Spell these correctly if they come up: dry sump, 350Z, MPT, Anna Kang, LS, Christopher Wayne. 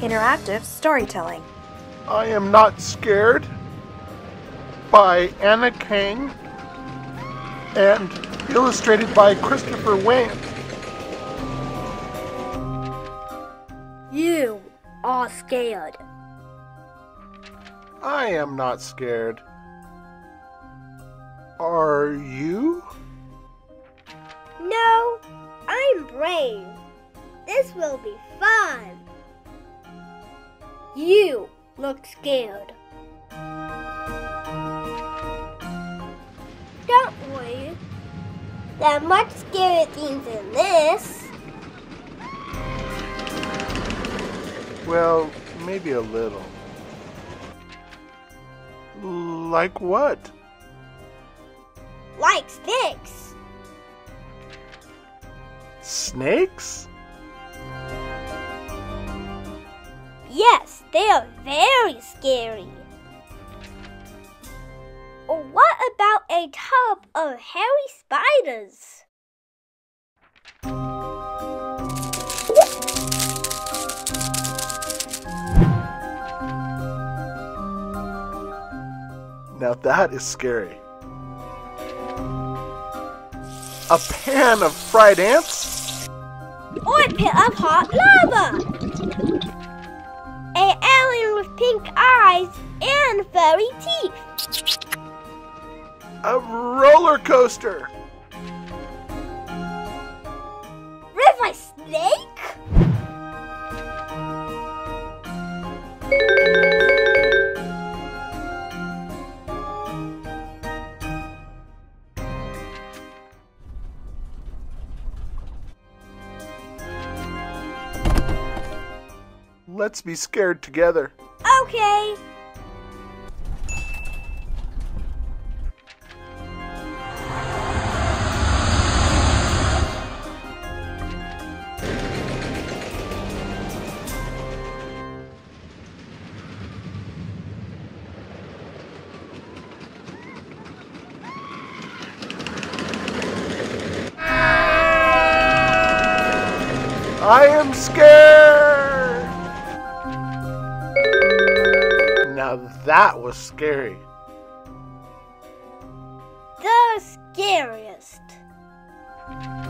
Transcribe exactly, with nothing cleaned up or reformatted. Interactive storytelling. I am not scared by Anna Kang and illustrated by Christopher Wayne. You are scared. I am not scared. Are you? No, I'm brave. This will be fun. You look scared. Don't worry. There are much scary things in this. Well, maybe a little. Like what? Like snakes. Snakes? Yes, they are very scary. What about a tub of hairy spiders? Now that is scary. A pan of fried ants? Or a pit of hot lava! An alien with pink eyes and furry teeth! A roller coaster! River snake? Let's be scared together. Okay. I am scared! Now that was scary. The scariest.